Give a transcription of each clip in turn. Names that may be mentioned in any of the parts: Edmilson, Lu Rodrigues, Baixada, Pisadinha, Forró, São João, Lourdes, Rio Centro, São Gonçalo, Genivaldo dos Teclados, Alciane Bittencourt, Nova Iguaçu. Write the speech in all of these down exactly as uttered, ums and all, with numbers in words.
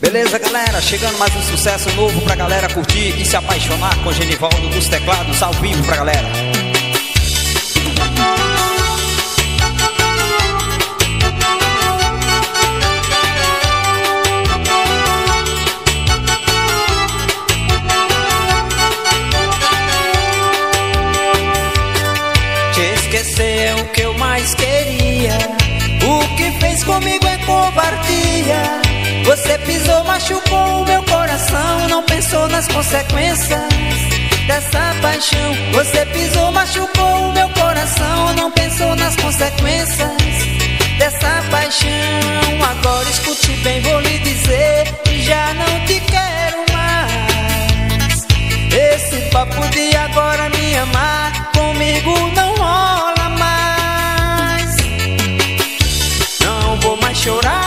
Beleza, galera? Chegando mais um sucesso novo pra galera curtir e se apaixonar com Genivaldo dos Teclados ao vivo pra galera. Te esquecer é o que eu mais queria. O que fez comigo é covardia. Você pisou, machucou o meu coração, não pensou nas consequências dessa paixão. Você pisou, machucou o meu coração, não pensou nas consequências dessa paixão. Agora escute bem, vou lhe dizer que já não te quero mais. Esse papo de agora me amar comigo não rola mais. Não vou mais chorar.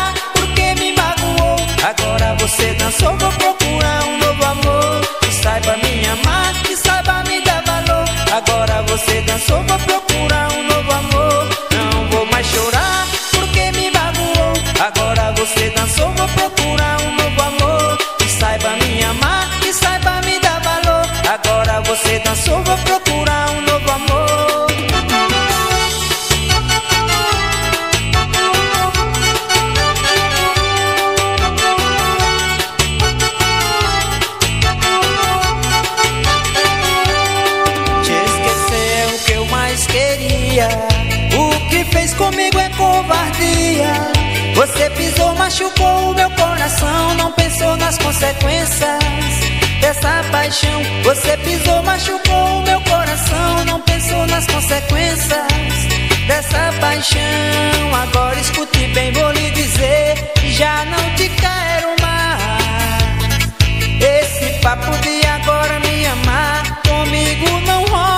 Agora você dançou, vou procurar um novo amor que saiba me amar, que saiba me dar valor. Agora você dançou, vou procurar um novo amor. Não vou mais chorar porque me magoou. Agora você dançou, vou procurar um novo amor que saiba me amar, que saiba me dar valor. Agora você dançou, vou procurar um novo amor. O que fez comigo é covardia. Você pisou, machucou o meu coração, não pensou nas consequências dessa paixão. Você pisou, machucou o meu coração, não pensou nas consequências dessa paixão. Agora escute bem, vou lhe dizer que já não te quero mais. Esse papo de agora me amar comigo não rola.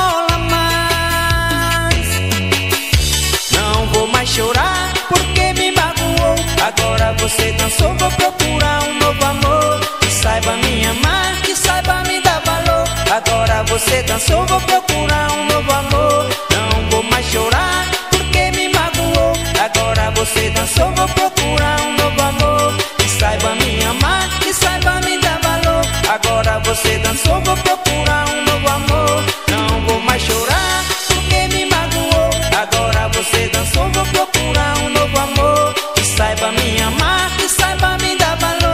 Chorar porque me magoou. Agora você dançou, vou procurar um novo amor que saiba me amar, que saiba me dar valor. Agora você dançou, vou procurar um novo amor. Não vou mais chorar porque me magoou. Agora você dançou, vou procurar um novo amor que saiba me amar, que saiba me dar valor. Agora você dançou, vou procurar um novo amor. Não vou mais chorar porque me magoou. Agora você dançou, vou procurar um novo amor que saiba me amar, que saiba me dar valor.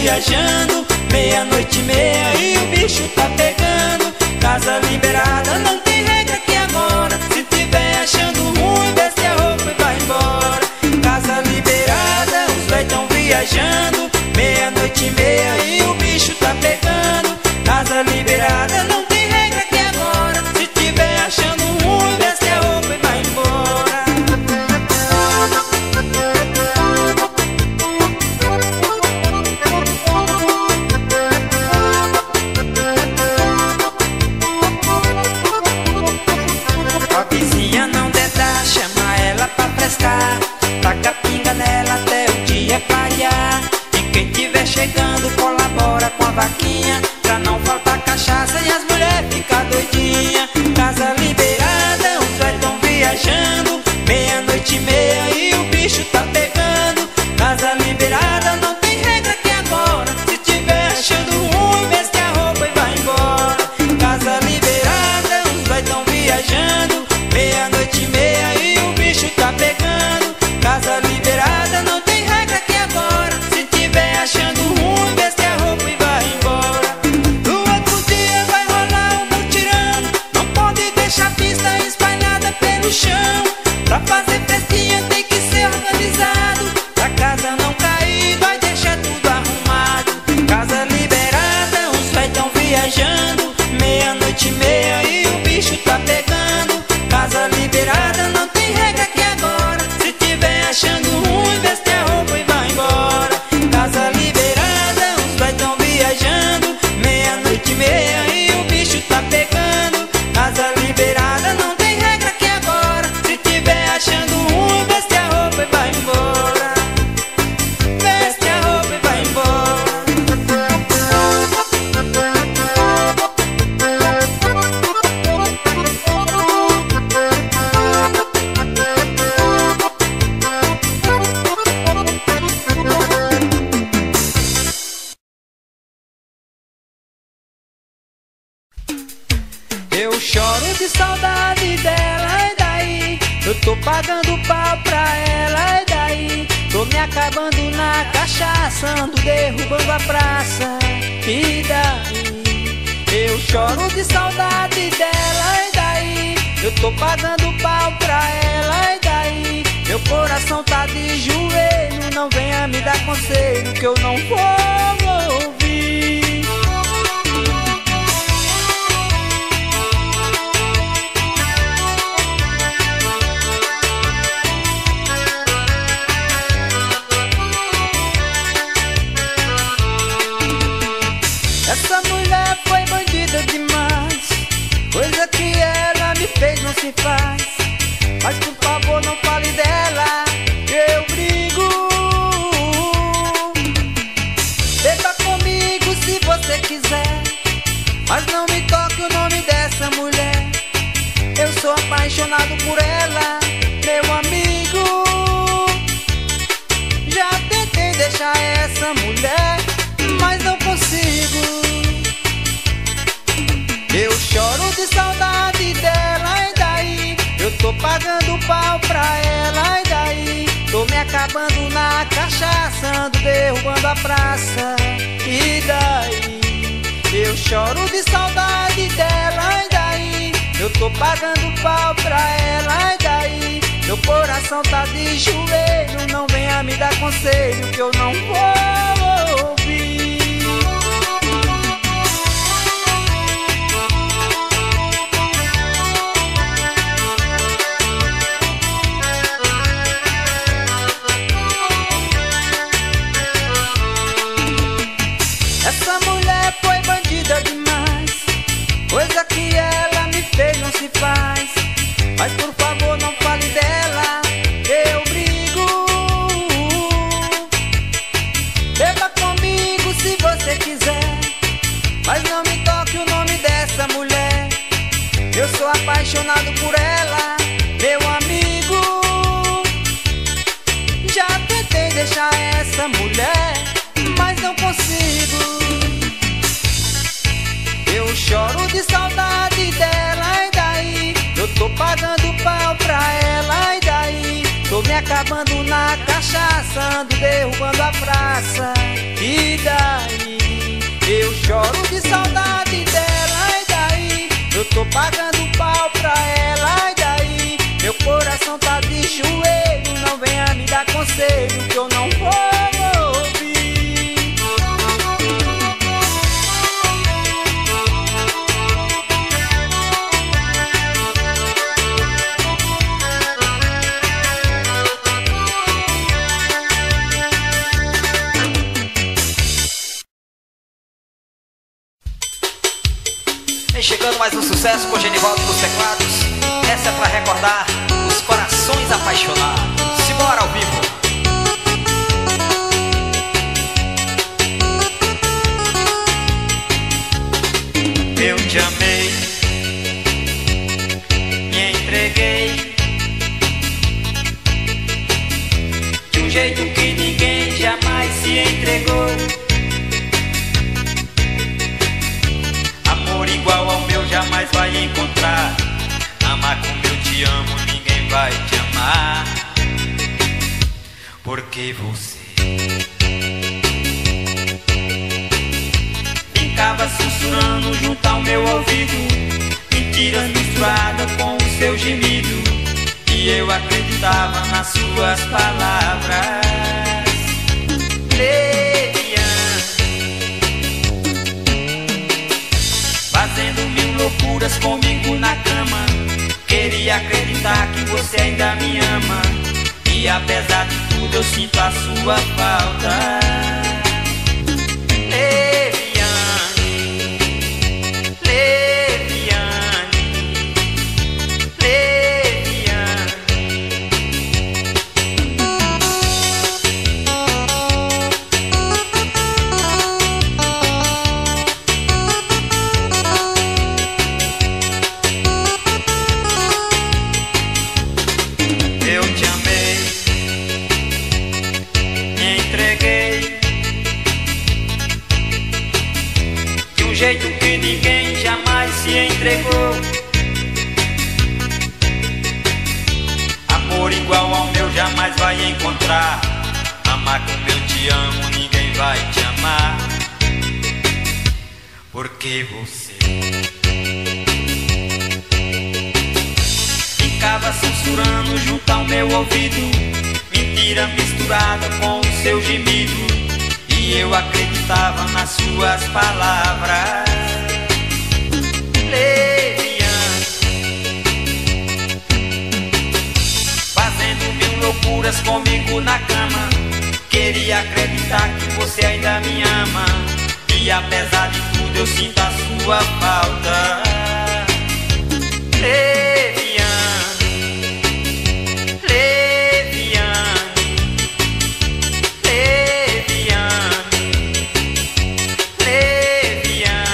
viajando, meia-noite e meia e o bicho tá pegando. Casa liberada, não tem regra aqui agora. Se tiver achando ruim, veste a roupa e vai embora. Casa liberada, os véi tão viajando, meia-noite e meia e o bicho tá pegando. Casa liberada, não tem regra aqui agora. Se tiver achando ruim, veste a roupa e vai embora. A vizinha não dá, chama ela pra prestar. Taca pinga nela até o dia clarear. E quem tiver chegando colabora com a vaquinha, pra não faltar cachaça e as mulheres ficam doidinhas. Casa liberada, os velhos tão viajando, meia-noite e meia e o bicho tá pegando. Casa liberada, não tem regra aqui agora. Se tiver achando ruim, veste a roupa e vai embora. Casa liberada, os velhos tão viajando, meia-noite e meia e o bicho tá pegando. Casa liberada, não tem regra aqui agora. Se tiver achando ruim, veste a roupa e vai embora. No outro dia vai rolar um mutirão, não pode deixar a pista espalhada pelo chão. Pra fazer festinha tem que ser organizado, pra casa não cair, vai deixar tudo arrumado. Casa liberada, os véi tão viajando, meia-noite e meia e o bicho tá pegando. Casa liberada, não tem regra aqui agora. Se tiver achando ruim, veste a roupa e vai embora. Casa liberada, os véi tão viajando, meia-noite e meia e o bicho tá pegando. Casa liberada, não tem regra aqui agora. Se tiver achando ruim, veste a roupa e vai embora. Veste a roupa e vai embora. Eu choro de saudade dela, e daí? Eu tô pagando pau pra ela, e daí? Tô me acabando na cachaça, ando derrubando a praça, e daí? Eu choro de saudade dela, e daí? Eu tô pagando pau pra ela, e daí? Meu coração tá de joelho, não venha me dar conselho que eu não vou ouvir. Essa mulher foi bandida demais, coisa que ela me fez não se faz. Mas por favor não fale dela, eu brigo. Beba comigo se você quiser, mas não me toque o nome dessa mulher. Eu sou apaixonado por ela, meu amigo. Já tentei deixar essa mulher, mas não consigo. Eu choro de saudade dela, e daí? Eu tô pagando pau pra ela, e daí? Tô me acabando na cachaça, ando derrubando a praça, e daí? Eu choro de saudade dela, e daí? Eu tô pagando pau pra ela, e daí? Meu coração tá de joelho, não venha me dar conselho que eu não vou ouvir. Essa mulher foi bandida demais, coisa que ela me fez não se faz. Mas por favor não fale dela, eu brigo. Beba comigo se você quiser, mas não me toque o nome dessa mulher. Eu sou apaixonado por ela, meu amigo. Já tentei deixar essa mulher, mas não consigo. Eu choro de saudade dela, e daí? Eu tô pagando pau pra ela, e daí? Tô me acabando na cachaça, ando derrubando a praça, e daí? de saudade dela, e daí? Eu tô pagando pau pra ela, e daí? Meu coração tá de joelho, não venha me dar conselho que eu não vou ouvir. Vem chegando mais um sucesso com Genivaldo dos Teclados. Essa é pra recordar os corações apaixonados. Simbora ao vivo. Eu te amei, me entreguei de um jeito que ninguém jamais se entregou. Igual ao meu jamais vai encontrar. Amar como eu te amo, ninguém vai te amar. Porque você ficava sussurrando junto ao meu ouvido mentiras misturadas com o seu gemido, e eu acreditava nas suas palavras. Fazendo mil loucuras comigo na cama, queria acreditar que você ainda me ama, e apesar de tudo eu sinto a sua falta. Leviane, Leviane, Leviane. Entregou amor igual ao meu jamais vai encontrar. Amar como eu te amo, ninguém vai te amar. Porque você ficava sussurrando junto ao meu ouvido mentira misturada com o seu gemido, e eu acreditava nas suas palavras. Leviane, fazendo mil loucuras comigo na cama, queria acreditar que você ainda me ama, e apesar de tudo eu sinto a sua falta. Leviane, Leviane, Leviane, Leviane.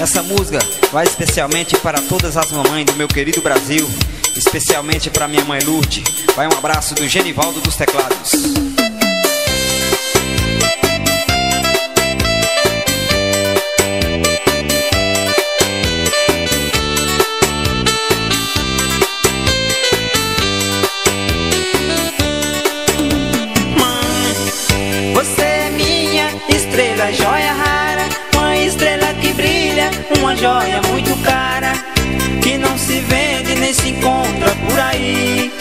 Essa música vai especialmente para todas as mamães do meu querido Brasil, especialmente para minha mãe Lourdes. Vai um abraço do Genivaldo dos Teclados. Mãe, você é minha estrela, joia rara, uma estrela que brilha, uma joia muito cara, que não se vende nem se encontra por aí.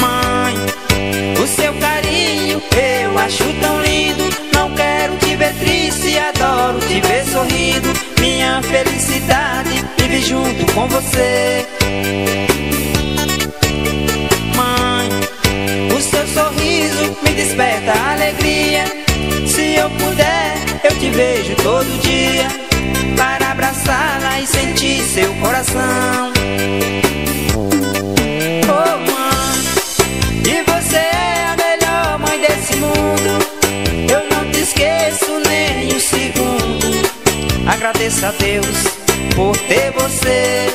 Mãe, o seu carinho eu acho tão lindo, não quero te ver triste, adoro te ver sorrindo. Minha felicidade vive junto com você. Mãe, o seu sorriso me desperta alegria, se eu puder, eu te vejo todo dia, para abraçá-la e sentir seu coração. Oh, mãe, e você é a melhor mãe desse mundo, eu não te esqueço nem um segundo. Agradeço a Deus por ter você.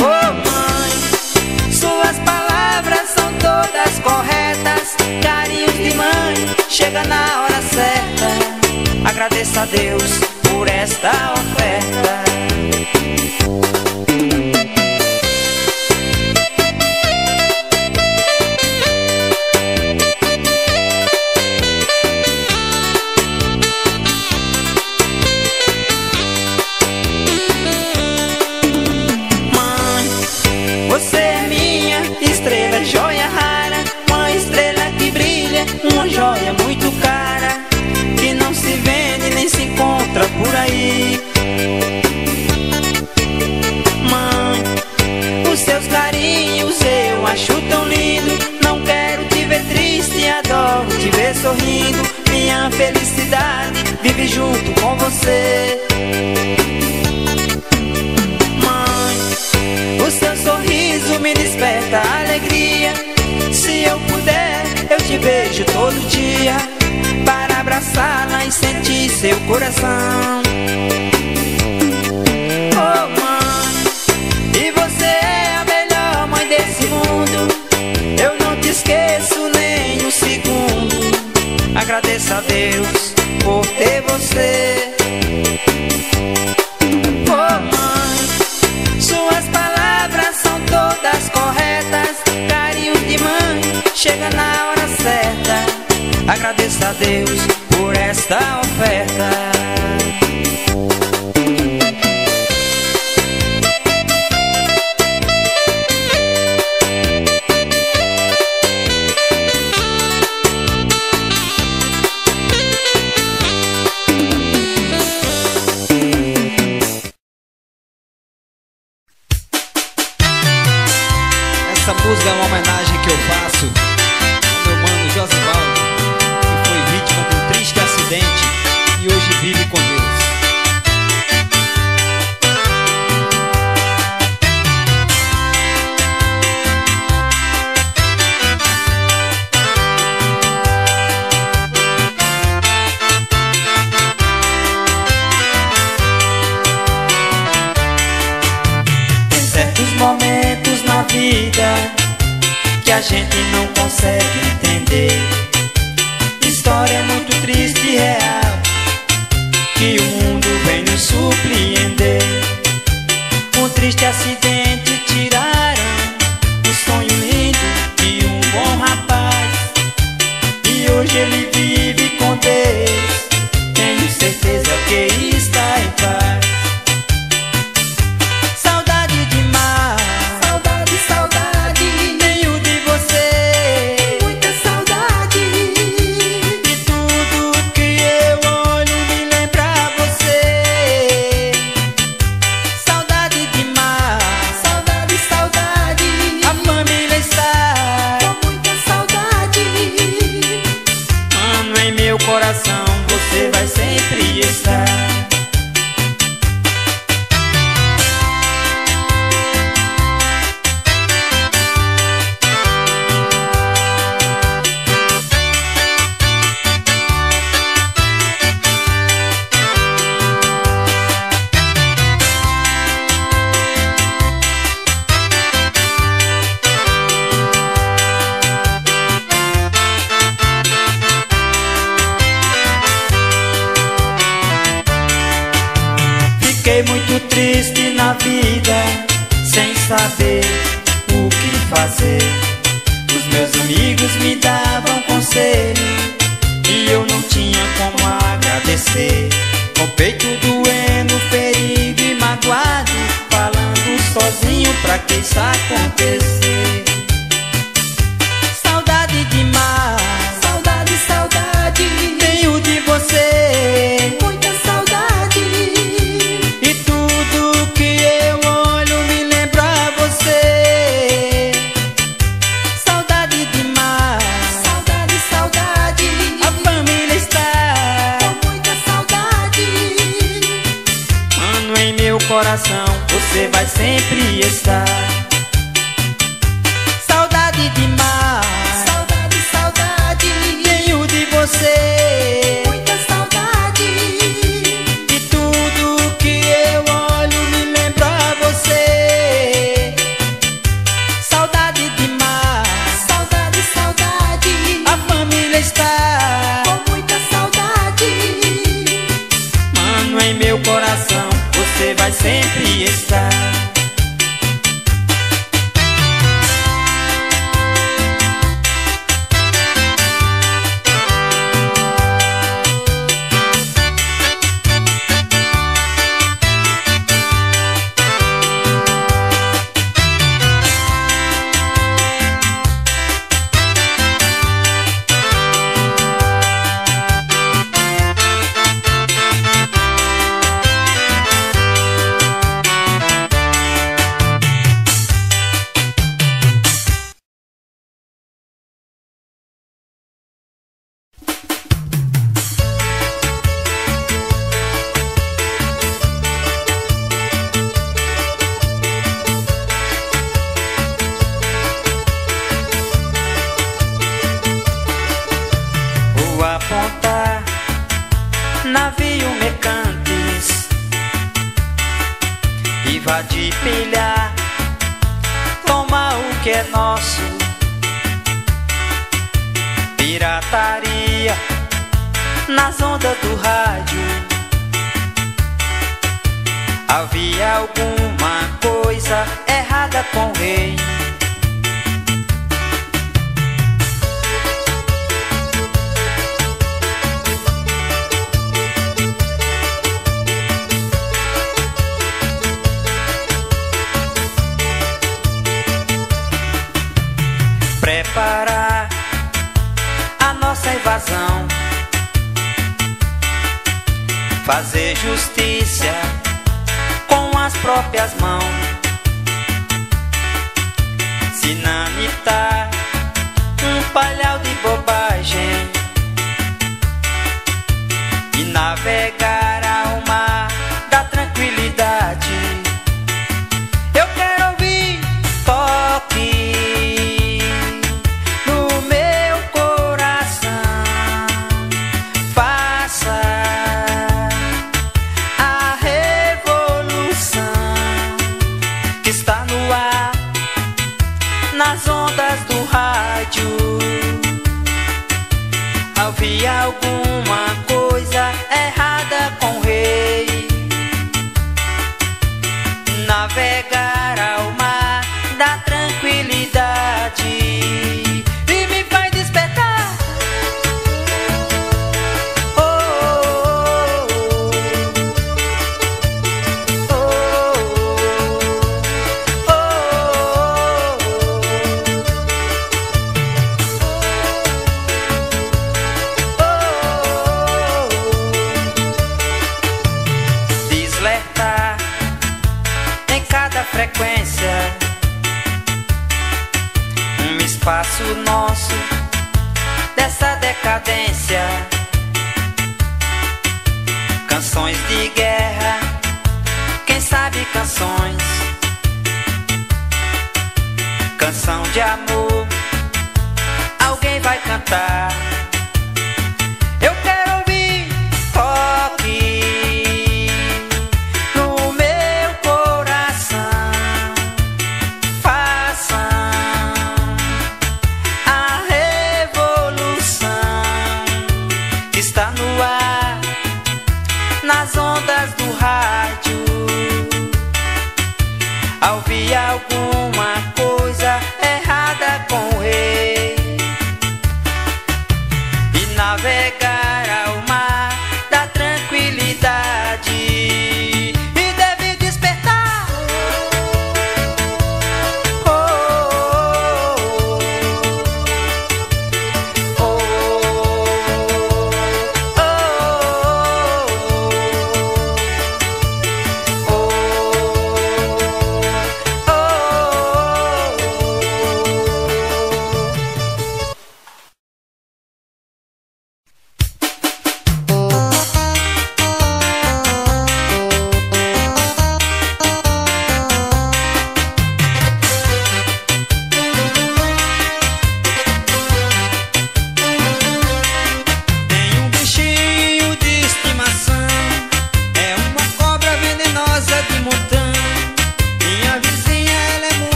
Oh mãe, suas palavras são todas corretas, carinhos de mãe, chega na hora certa. Agradeço a Deus por esta oferta. Por aí, mãe, os seus carinhos eu acho tão lindo. Não quero te ver triste, adoro te ver sorrindo. Minha felicidade vive junto com você. Mãe, o seu sorriso me desperta alegria. Se eu puder, eu te beijo todo dia, para abraçá-la e sentir seu coração. Oh mãe, e você é a melhor mãe desse mundo, eu não te esqueço nem um segundo. Agradeço a Deus por ter você. Oh mãe, suas palavras são todas corretas, carinho de mãe, chega na hora certa. Agradeço a Deus por esta oferta. Você vai sempre estar. Saudade demais, saudade, saudade, tenho de você, muita saudade de tudo. vai sempre estar.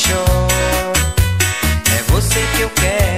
paixão, é você que eu quero.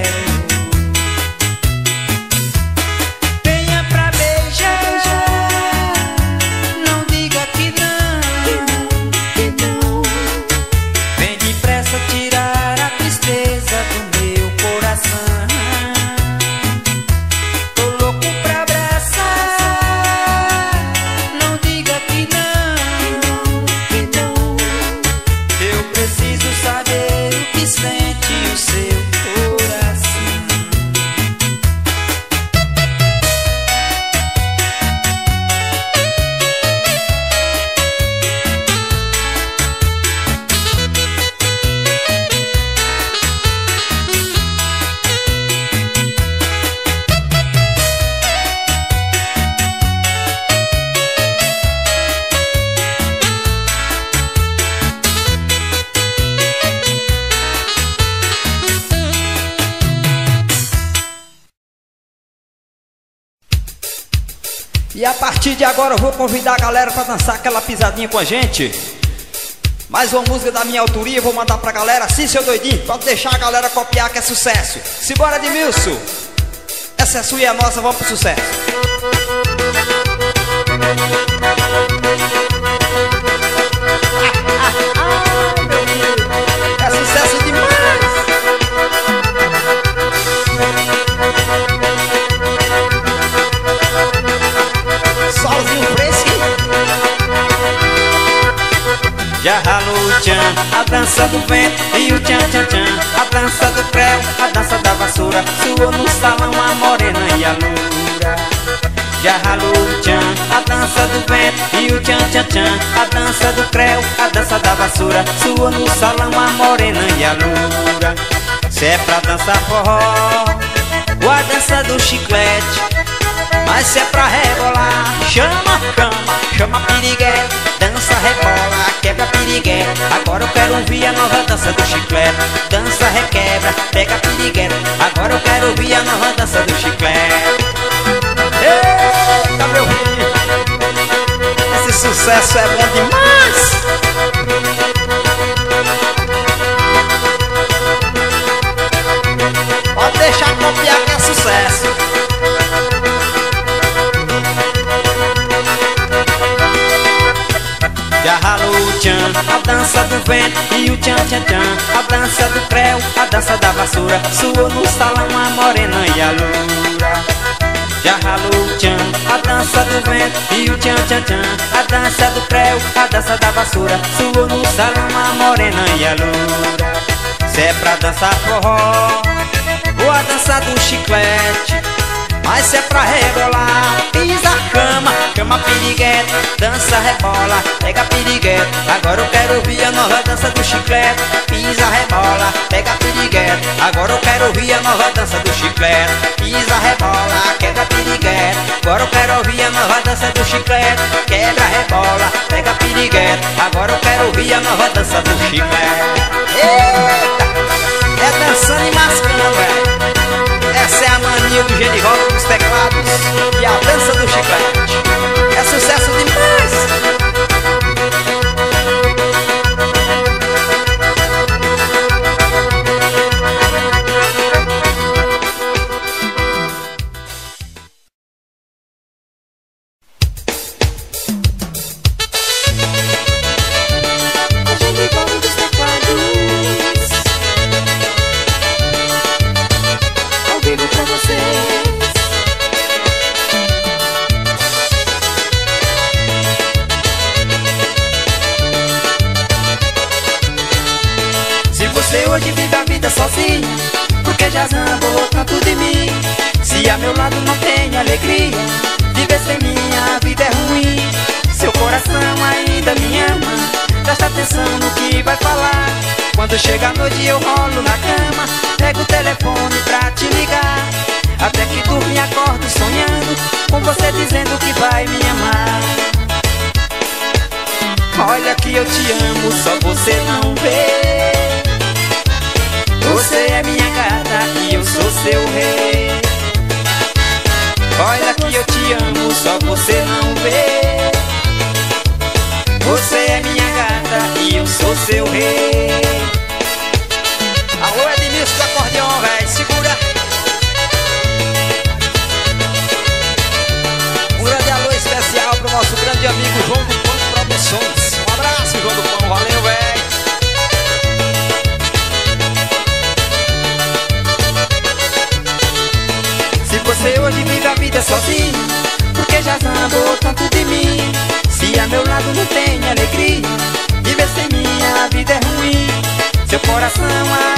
E a partir de agora eu vou convidar a galera para dançar aquela pisadinha com a gente. Mais uma música da minha autoria, vou mandar pra galera. Sim, seu doidinho, pode deixar a galera copiar que é sucesso. Simbora, Edmilson. Essa é sua e a nossa, vamos pro sucesso. É sucesso demais. Já ralou o tchan, a dança do vento e o tchan tchan tchan, a dança do prego, a dança da vassoura, suou no salão a morena e a loura. Já ralou o tchan, a dança do vento e o tchan tchan tchan, a dança do prego, a dança da vassoura, suou no salão a morena e a loura. Se é pra dançar forró ou a dança do chiclete, mas se é pra rebolar, chama cama, chama piriguete. Dança, rebola, quebra, piriguete. Agora eu quero ouvir a nova dança do chiclete. Dança, requebra, pega, piriguete. Agora eu quero ouvir a nova dança do chiclete. Eita, meu filho, esse sucesso é bom demais. Pode deixar copiar que é sucesso. Já ralou o tchan, a dança do vento e o tchan tchan tchan, a dança do creu, a dança da vassoura, suou no salão a morena e a loura. Já ralou o tchan, a dança do vento e o tchan tchan tchan, a dança do creu, a dança da vassoura, suou no salão a morena e a loura. Se é pra dançar forró ou a dança do chiclete, mas se é pra rebolar, pisa a cama, cama piriguete, dança, rebola, pega piriguete. Agora eu quero ouvir a nova dança do chiclete. Pisa, rebola, pega piriguete. Agora eu quero ouvir a nova dança do chiclete. Pisa, rebola, quebra piriguete. Agora eu quero ouvir a nova dança do chiclete. Quebra, rebola, pega piriguete. Agora eu quero ouvir a nova dança do chiclete. Eita, é dançando e mascando, velho. Essa é a mania do Genivaldo dos Teclados e a dança do chiclete. É sucesso demais. Chega a noite eu rolo na cama, pego o telefone pra te ligar, até que dorme e acordo sonhando com você dizendo que vai me amar. Olha que eu te amo, só você não vê. Você é minha gata e eu sou seu rei. Olha que eu te amo, só você não vê. Você é minha gata e eu sou seu rei. coração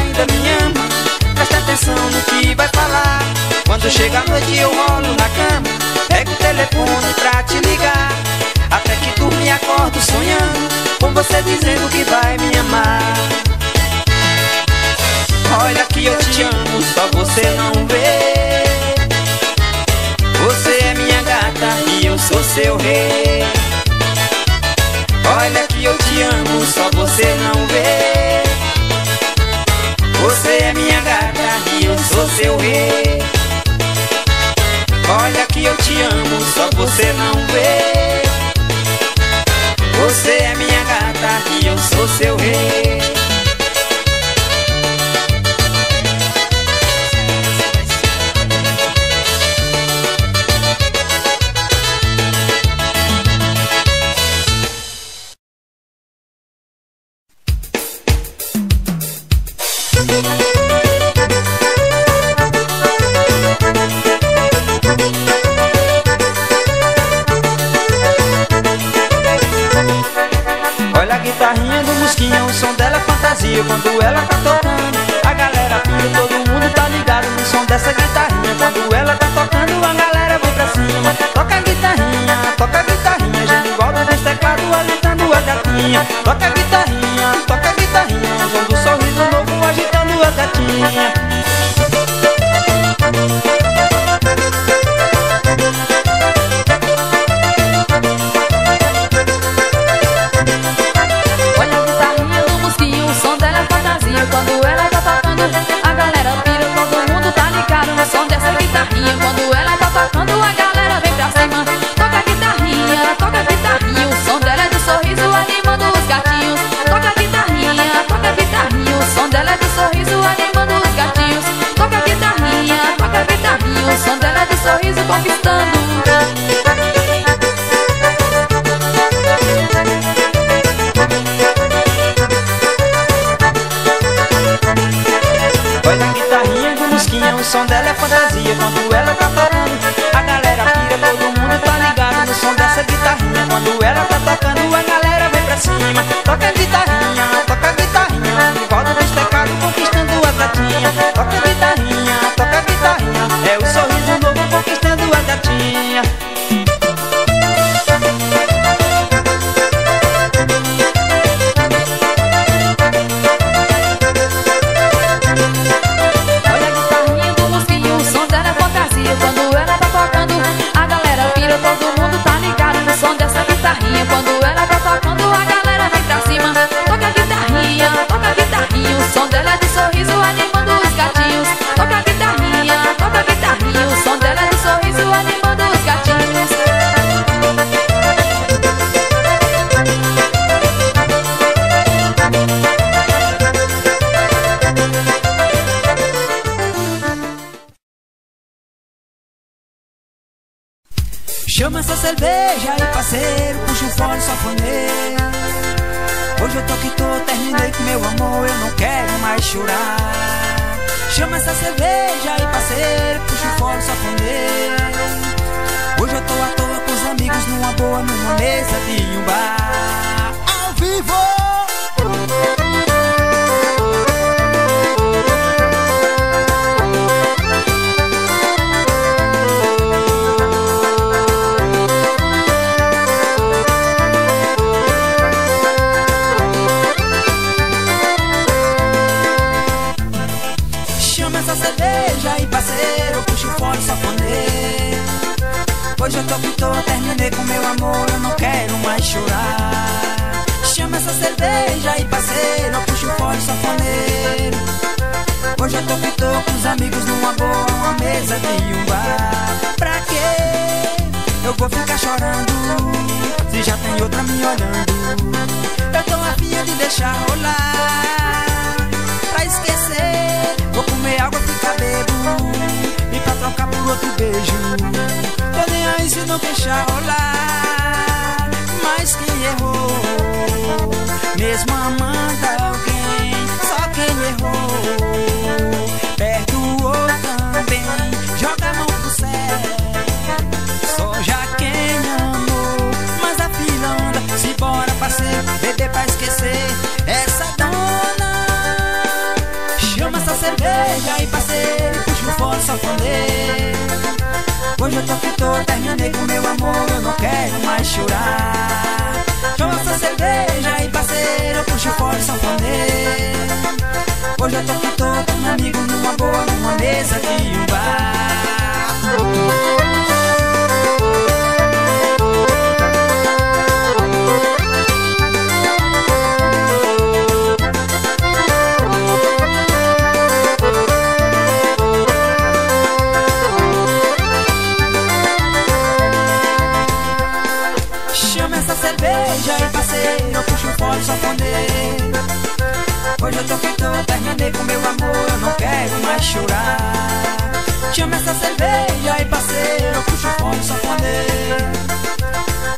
ainda me ama. Presta atenção no que vai falar. Quando chega a noite eu rolo na cama, pego o telefone pra te ligar. Até que tu me acordo sonhando com você dizendo que vai me amar. Olha que eu te amo, só você não vê. Você é minha gata e eu sou seu rei. Olha que eu te amo, só você não vê. Você é minha gata e eu sou seu rei. Olha que eu te amo, só você não vê. Você é minha gata e eu sou seu rei. Quando ela tá tocando, a galera pira, todo mundo tá ligado no som dessa guitarrinha. Quando ela tá tocando, a galera vem pra cima. Toca a guitarrinha, toca a guitarrinha, Genivaldo dos Teclados agitando a gatinha. Toca a guitarrinha, toca a guitarrinha, João do sorriso novo agitando a gatinha. Chama essa cerveja aí, parceiro, puxa o fone, sanfoneira. Hoje eu tô que tô, terminei com meu amor, eu não quero mais chorar. Chama essa cerveja aí, parceiro, puxa o fone, sanfoneira. Hoje eu tô à toa com os amigos numa boa, numa mesa de um bar. Ao vivo! Hoje eu tô que tô, terminei com meu amor, eu não quero mais chorar. Chama essa cerveja e parceiro, puxa o fone, sanfoneiro. Hoje eu tô que tô com os amigos numa boa, uma mesa de um bar. Pra quê? Eu vou ficar chorando se já tem outra me olhando. Eu tô afim de deixar rolar, pra esquecer. Vou comer água, ficar bebo e pra trocar por outro beijo. Tô nem aí se não deixar rolar. Mas quem errou, mesmo amando alguém, só quem errou perdoou também. Joga a mão pro céu, só já quem amou. Mas a fila anda, se bora parceiro, beber pra esquecer essa dona. cerveja e parceiro, puxo fora só fonder. Hoje eu tô que tô, terminei com meu amor, eu não quero mais chorar. Toma essa cerveja e parceiro, puxo fora só fonder. Hoje eu tô que tô, com um amigo numa boa, numa mesa de um bar. Cerveja e parceiro, eu puxo fora só fonder. Hoje eu tô que tô, terminei com meu amor, eu não quero mais chorar. Chama essa cerveja e parceiro, eu puxo fora só fonder.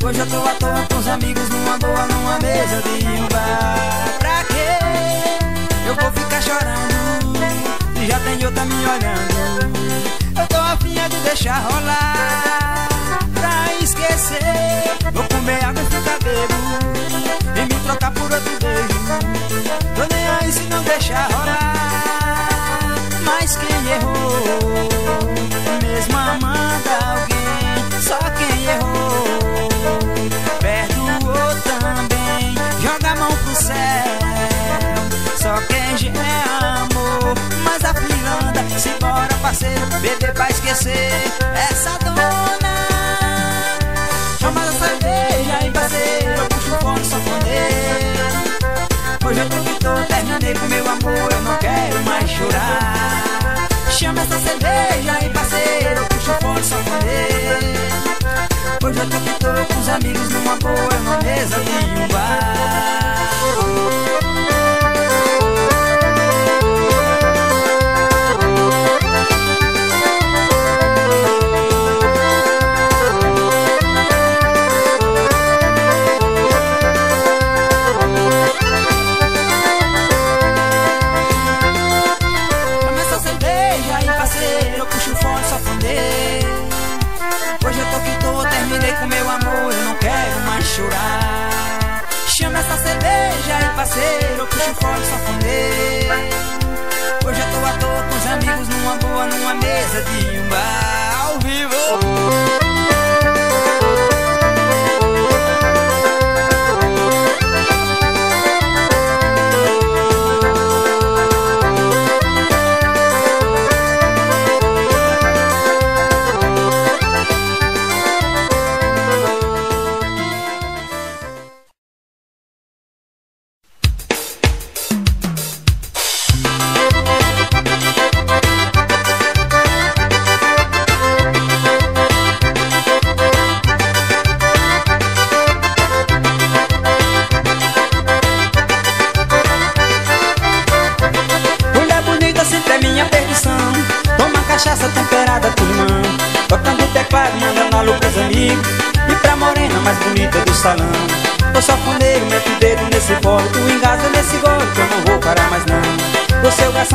Hoje eu tô à toa com os amigos numa boa, numa mesa de um bar. Pra que eu vou ficar chorando e já tem outra me olhando? Eu tô afinha de deixar rolar. Esquecer, vou comer água e ficar bebo, e me trocar por outro beijo. Tô nem aí se não deixar rolar. Mas quem errou, mesmo amando alguém, só quem errou perdoou também. Joga a mão pro céu, só quem já é amor. Mas a filanda, se bora parceiro, beber pra esquecer essa dona. Chama da cerveja e parceiro, eu puxo fora só fonder. Hoje eu tô que tô, terminei com meu amor, eu não quero mais chorar. Chama essa cerveja e parceiro, eu puxo fora só fonder. Hoje eu tô que tô, com os amigos numa boa, numa mesa de um bar. Chorar. Chama essa cerveja e parceiro, eu puxo fora só fonder. Hoje eu tô à toa com os amigos numa boa, numa mesa de um bar ao vivo.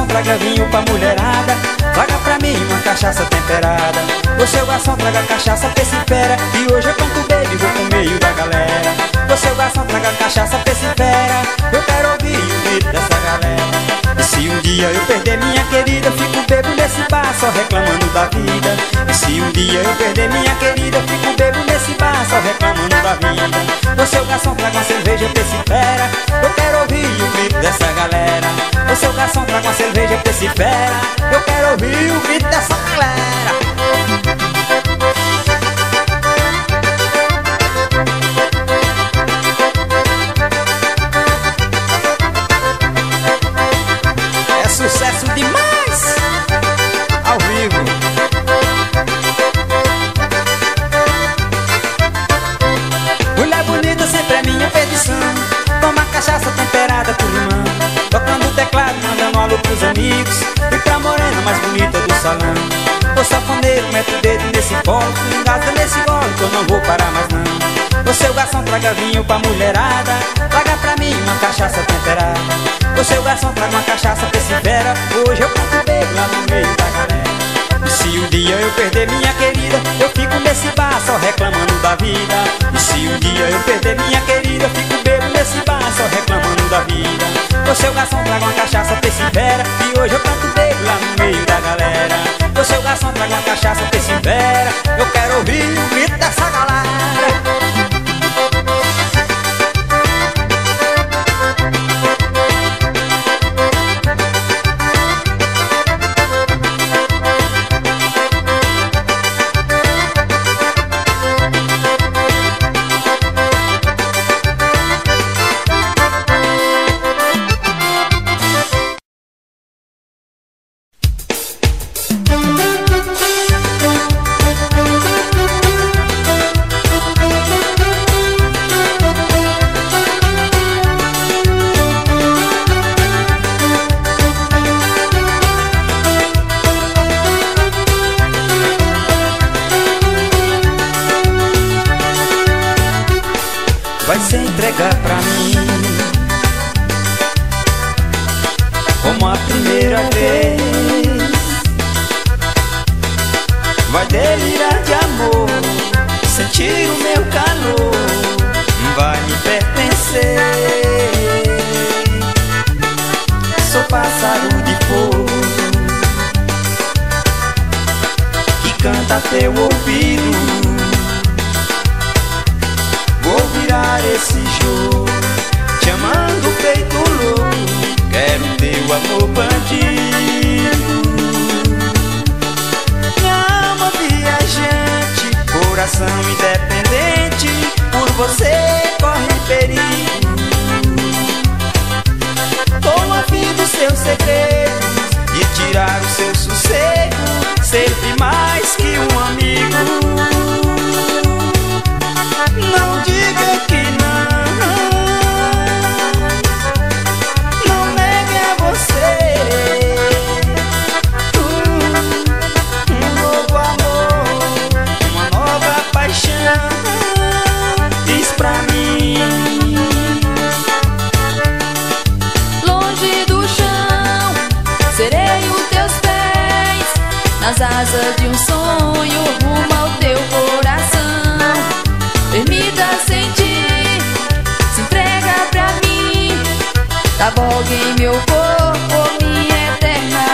Traga vinho pra mulherada, traga pra mim uma cachaça temperada. Você é o garçom, traga cachaça, pecifera, e hoje eu canto baby, vou pro meio da galera. Você é o garçom, traga cachaça, pecifera, eu quero ouvir o grito dessa galera. E se um dia eu perder minha querida, eu fico bebo nesse bar só reclamando da vida. E se um dia eu perder minha querida, eu fico bebo nesse bar só reclamando da vida. Você é o garçom, traga uma cerveja, pecifera, eu quero ouvir o grito dessa galera. Você é o garçom, traga uma cerveja que se fera, eu quero ouvir o grito dessa galera. É sucesso demais! Ao vivo. Mulher bonita sempre é minha perdição. Toma cachaça temperada por limão, tocando teclado, mandando alô pros amigos, e pra morena mais bonita do salão. Ô safoneiro, mete o dedo nesse bolo, engata nesse gole que eu não vou parar mais não. Você é o garçom, traga vinho pra mulherada, traga pra mim uma cachaça temperada. Você é o garçom, traga uma cachaça pecifera, hoje eu canto beijo lá no meio da galera. E se um dia eu perder minha querida, eu fico nesse bar só reclamando da vida. E se um dia eu perder minha querida, eu fico bebo nesse desse bar só reclamando da vida. Você o garçom, traga uma cachaça, persevera, e hoje eu canto dele lá no meio da galera. Você o garçom, traga uma cachaça, persevera, eu quero ouvir o grito dessa galera. Meu corpo, minha eterna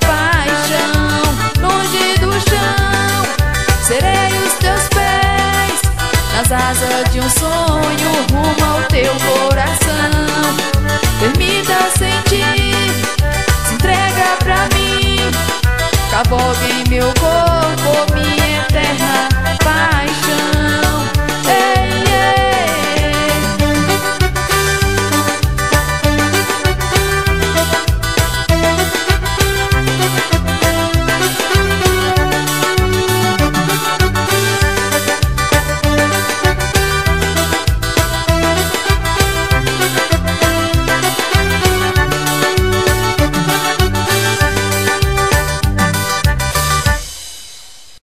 paixão, longe do chão. sonho rumo ao teu corpo.